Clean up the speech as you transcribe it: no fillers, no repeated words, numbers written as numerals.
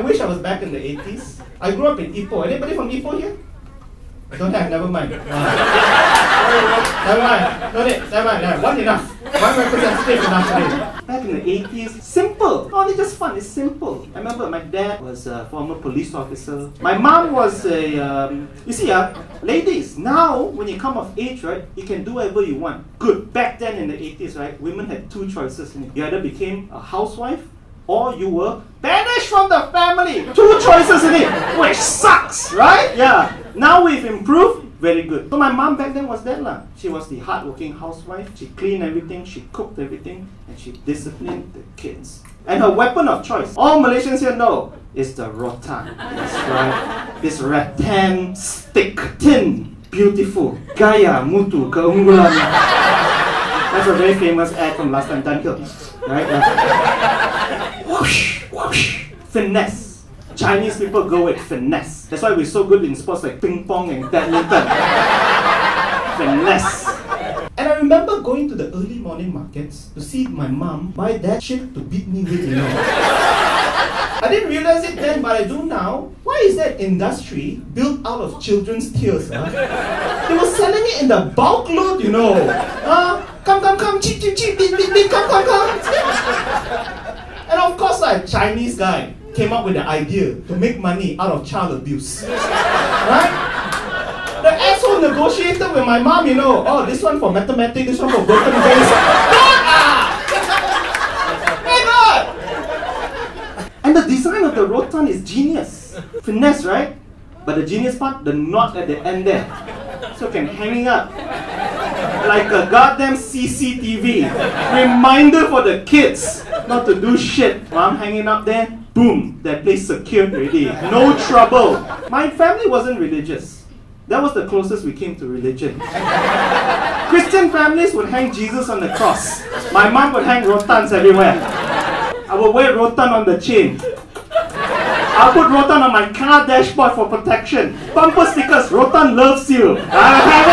I wish I was back in the 80s. I grew up in Ipoh. Anybody from Ipoh here? I don't have, never mind. Never mind. One enough. One representative enough today. Back in the 80s, simple. Oh, they're just fun, it's simple. I remember my dad was a former police officer. My mom was a, you see, ladies, now when you come of age, right, you can do whatever you want. Good. Back then in the 80s, right, women had two choices. You either became a housewife, or you were banished from the family. Two choices in it, which sucks, right? Yeah. Now we've improved. Very good. So my mom back then was that lah. She was the hardworking housewife. She cleaned everything, she cooked everything, and she disciplined the kids. And her weapon of choice, all Malaysians here know, is the rotan. That's right. This rattan stick, thin, beautiful, gaya mutu keunggulan. That's a very famous ad from last time, Dunkirk, right? Whoosh, whoosh, finesse. Chinese people go with finesse. That's why we're so good in sports like ping pong and badminton. Finesse. And I remember going to the early morning markets to see my mom buy that shit to beat me with, you know. I didn't realize it then, but I do now. Why is that industry built out of children's tears? Huh? They were selling it in the bulk load, you know. Come, cheap, big, come. And of course, like Chinese guy came up with the idea to make money out of child abuse. Right? The asshole negotiated with my mom, you know. Oh, this one for mathematics, this one for broken base. My God! And the design of the rotan is genius. Finesse, right? But the genius part, the knot at the end there. So you can hang it up. Like a goddamn CCTV. Reminder for the kids not to do shit. Mom hanging up there. Boom, that place secured already. No trouble. My family wasn't religious. That was the closest we came to religion. Christian families would hang Jesus on the cross. My mom would hang rotans everywhere. I would wear rotan on the chain. I'll put rotan on my car dashboard for protection. Bumper stickers, rotan loves you. I have